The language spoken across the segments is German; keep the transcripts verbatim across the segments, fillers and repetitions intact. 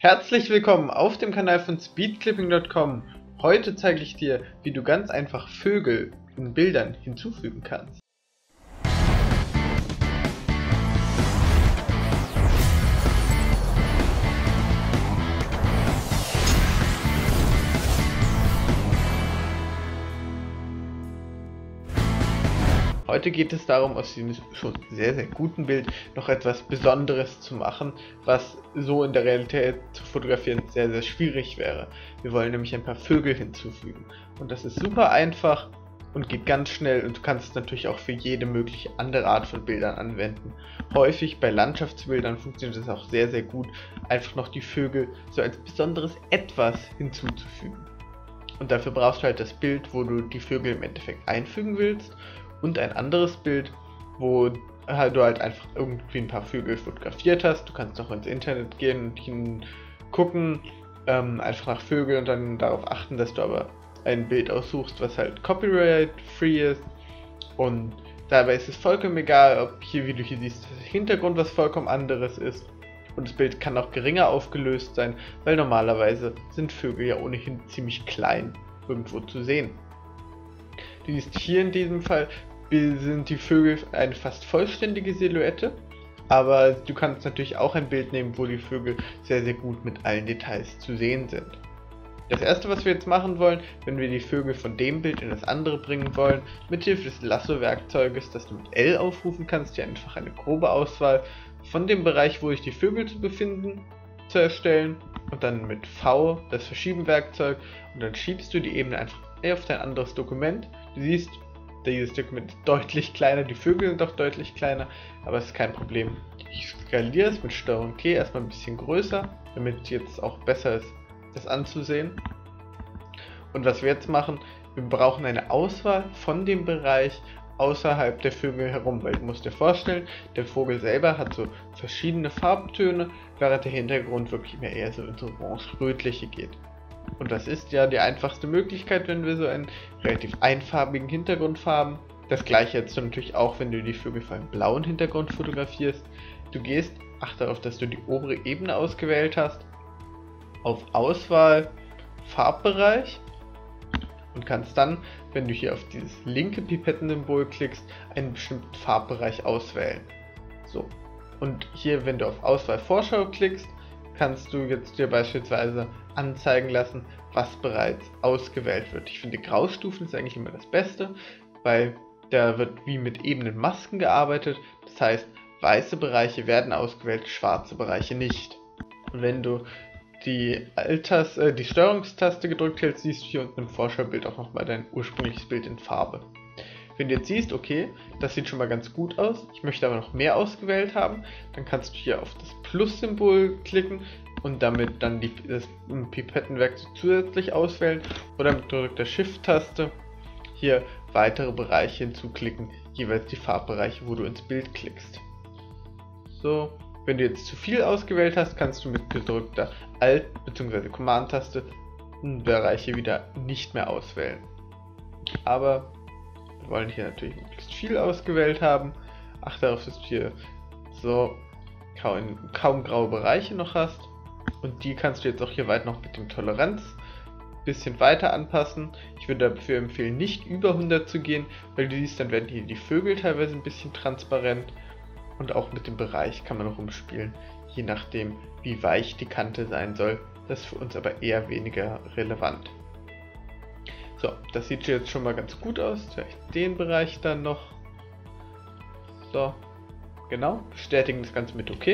Herzlich willkommen auf dem Kanal von speedclipping punkt com. Heute zeige ich dir, wie du ganz einfach Vögel in Bildern hinzufügen kannst. Heute geht es darum, aus diesem schon sehr, sehr guten Bild noch etwas Besonderes zu machen, was so in der Realität zu fotografieren sehr, sehr schwierig wäre. Wir wollen nämlich ein paar Vögel hinzufügen. Und das ist super einfach und geht ganz schnell, und du kannst es natürlich auch für jede mögliche andere Art von Bildern anwenden. Häufig bei Landschaftsbildern funktioniert es auch sehr, sehr gut, einfach noch die Vögel so als besonderes Etwas hinzuzufügen. Und dafür brauchst du halt das Bild, wo du die Vögel im Endeffekt einfügen willst, und ein anderes Bild, wo du halt einfach irgendwie ein paar Vögel fotografiert hast. Du kannst auch ins Internet gehen und hingucken, ähm, einfach nach Vögeln, und dann darauf achten, dass du aber ein Bild aussuchst, was halt copyright-free ist. Und dabei ist es vollkommen egal, ob hier, wie du hier siehst, der Hintergrund was vollkommen anderes ist. Und das Bild kann auch geringer aufgelöst sein, weil normalerweise sind Vögel ja ohnehin ziemlich klein irgendwo zu sehen. Du siehst hier in diesem Fall sind die Vögel eine fast vollständige Silhouette, aber du kannst natürlich auch ein Bild nehmen, wo die Vögel sehr, sehr gut mit allen Details zu sehen sind. Das erste, was wir jetzt machen wollen, wenn wir die Vögel von dem Bild in das andere bringen wollen, mithilfe des Lasso-Werkzeuges, das du mit L aufrufen kannst, hier einfach eine grobe Auswahl von dem Bereich, wo sich die Vögel zu befinden, zu erstellen, und dann mit V das Verschieben-Werkzeug, und dann schiebst du die Ebene einfach auf dein anderes Dokument. Du siehst, dieses Dokument ist deutlich kleiner, die Vögel sind auch deutlich kleiner, aber es ist kein Problem. Ich skaliere es mit Steuerung T erstmal ein bisschen größer, damit jetzt auch besser ist, das anzusehen. Und was wir jetzt machen, wir brauchen eine Auswahl von dem Bereich außerhalb der Vögel herum, weil du musst dir vorstellen, der Vogel selber hat so verschiedene Farbtöne, während der Hintergrund wirklich mehr eher so ins orange-rötliche geht. Und das ist ja die einfachste Möglichkeit, wenn wir so einen relativ einfarbigen Hintergrund haben. Das gleiche jetzt natürlich auch, wenn du die Vögel vor einem blauen Hintergrund fotografierst. Du gehst, achte darauf, dass du die obere Ebene ausgewählt hast, auf Auswahl, Farbbereich, und kannst dann, wenn du hier auf dieses linke Pipettensymbol klickst, einen bestimmten Farbbereich auswählen. So. Und hier, wenn du auf Auswahl Vorschau klickst, kannst du jetzt dir beispielsweise anzeigen lassen, was bereits ausgewählt wird. Ich finde, Graustufen ist eigentlich immer das Beste, weil da wird wie mit ebenen Masken gearbeitet. Das heißt, weiße Bereiche werden ausgewählt, schwarze Bereiche nicht. Und wenn du die, Alters, äh, die Steuerungstaste gedrückt hältst, siehst du hier unten im Vorschaubild auch nochmal dein ursprüngliches Bild in Farbe. Wenn du jetzt siehst, okay, das sieht schon mal ganz gut aus, ich möchte aber noch mehr ausgewählt haben, dann kannst du hier auf das Plus-Symbol klicken und damit dann die, das Pipettenwerkzeug zusätzlich auswählen, oder mit gedrückter Shift-Taste hier weitere Bereiche hinzuklicken, jeweils die Farbbereiche, wo du ins Bild klickst. So, wenn du jetzt zu viel ausgewählt hast, kannst du mit gedrückter Alt- bzw. Command-Taste Bereiche wieder nicht mehr auswählen. Aber wir wollen hier natürlich möglichst viel ausgewählt haben. Achte darauf, dass du hier so kaum, kaum graue Bereiche noch hast. Und die kannst du jetzt auch hier weit noch mit dem Toleranz ein bisschen weiter anpassen. Ich würde dafür empfehlen, nicht über hundert zu gehen, weil du siehst, dann werden hier die Vögel teilweise ein bisschen transparent. Und auch mit dem Bereich kann man noch rumspielen, je nachdem, wie weich die Kante sein soll. Das ist für uns aber eher weniger relevant. So, das sieht jetzt schon mal ganz gut aus. Vielleicht den Bereich dann noch. So, genau. Bestätigen das Ganze mit OK.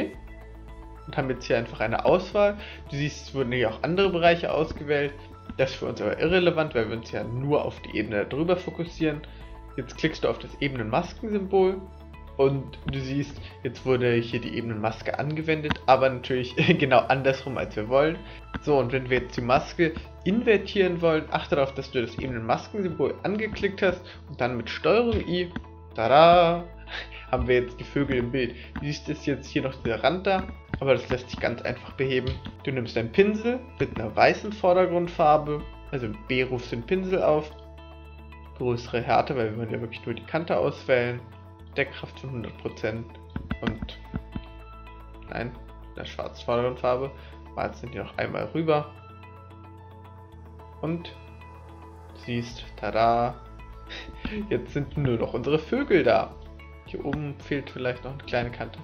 Und haben jetzt hier einfach eine Auswahl. Du siehst, es wurden hier auch andere Bereiche ausgewählt. Das ist für uns aber irrelevant, weil wir uns ja nur auf die Ebene darüber fokussieren. Jetzt klickst du auf das Ebenen-Masken-Symbol. Und du siehst, jetzt wurde hier die Ebenenmaske angewendet, aber natürlich genau andersrum, als wir wollen. So, und wenn wir jetzt die Maske invertieren wollen, achte darauf, dass du das Ebenenmaskensymbol angeklickt hast, und dann mit Steuerung I, tada, haben wir jetzt die Vögel im Bild. Du siehst, ist jetzt hier noch dieser Rand da, aber das lässt sich ganz einfach beheben. Du nimmst einen Pinsel mit einer weißen Vordergrundfarbe, also B rufst den Pinsel auf, größere Härte, weil wir wollen ja wirklich nur die Kante auswählen. Deckkraft von hundert Prozent und nein, der schwarzen Vordergrundfarbe walzen die noch einmal rüber und siehst, tada, jetzt sind nur noch unsere Vögel da. Hier oben fehlt vielleicht noch eine kleine Kante.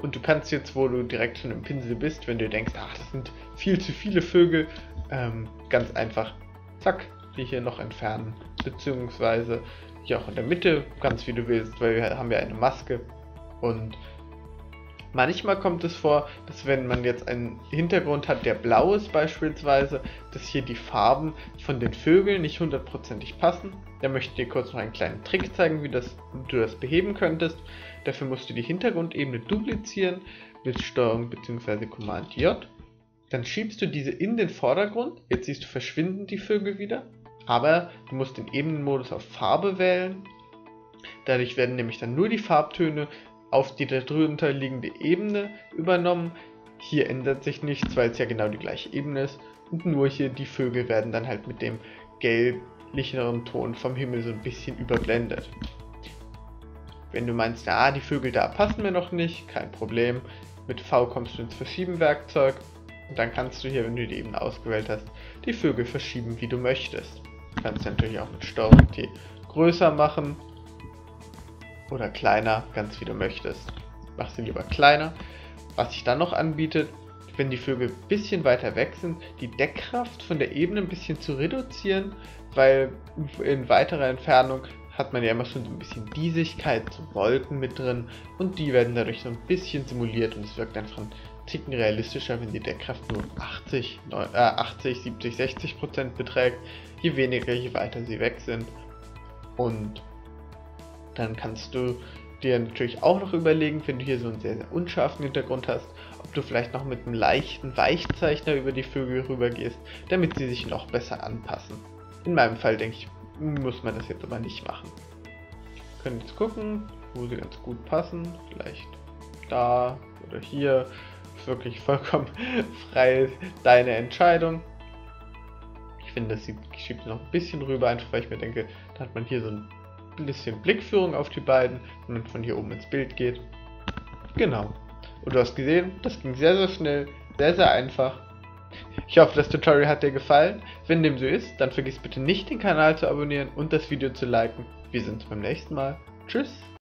Und du kannst jetzt, wo du direkt schon im Pinsel bist, wenn du denkst, ach, das sind viel zu viele Vögel, ähm, ganz einfach, zack, die hier noch entfernen. Beziehungsweise hier auch in der Mitte, ganz wie du willst, weil wir haben ja eine Maske. Und manchmal kommt es vor, dass wenn man jetzt einen Hintergrund hat, der blau ist beispielsweise, dass hier die Farben von den Vögeln nicht hundertprozentig passen. Da möchte ich dir kurz noch einen kleinen Trick zeigen, wie das, du das beheben könntest. Dafür musst du die Hintergrundebene duplizieren mit Steuerung bzw. Command J. Dann schiebst du diese in den Vordergrund. Jetzt siehst du verschwinden die Vögel wieder, aber du musst den Ebenenmodus auf Farbe wählen. Dadurch werden nämlich dann nur die Farbtöne auf die darunter liegende Ebene übernommen. Hier ändert sich nichts, weil es ja genau die gleiche Ebene ist. Und nur hier die Vögel werden dann halt mit dem gelblicheren Ton vom Himmel so ein bisschen überblendet. Wenn du meinst, ah, die Vögel da passen mir noch nicht, kein Problem. Mit V kommst du ins Verschieben-Werkzeug. Und dann kannst du hier, wenn du die Ebene ausgewählt hast, die Vögel verschieben, wie du möchtest. Du kannst natürlich auch mit Steuerung T größer machen. Oder kleiner, ganz wie du möchtest. Mach sie lieber kleiner. Was sich dann noch anbietet, wenn die Vögel ein bisschen weiter weg sind, die Deckkraft von der Ebene ein bisschen zu reduzieren, weil in weiterer Entfernung hat man ja immer schon so ein bisschen Diesigkeit, so Wolken mit drin, und die werden dadurch so ein bisschen simuliert und es wirkt einfach ein Ticken realistischer, wenn die Deckkraft nur achtzig, siebzig, sechzig Prozent beträgt, je weniger, je weiter sie weg sind. Und dann kannst du dir natürlich auch noch überlegen, wenn du hier so einen sehr, sehr unscharfen Hintergrund hast, ob du vielleicht noch mit einem leichten Weichzeichner über die Vögel rüber gehst, damit sie sich noch besser anpassen. In meinem Fall, denke ich, muss man das jetzt aber nicht machen. Wir können jetzt gucken, wo sie ganz gut passen. Vielleicht da oder hier. Ist wirklich vollkommen frei deine Entscheidung. Ich finde, das schiebt noch ein bisschen rüber, einfach weil ich mir denke, da hat man hier so ein bisschen Blickführung auf die beiden, wenn man von hier oben ins Bild geht. Genau. Und du hast gesehen, das ging sehr, sehr schnell, sehr, sehr einfach. Ich hoffe, das Tutorial hat dir gefallen. Wenn dem so ist, dann vergiss bitte nicht, den Kanal zu abonnieren und das Video zu liken. Wir sehen uns beim nächsten Mal. Tschüss!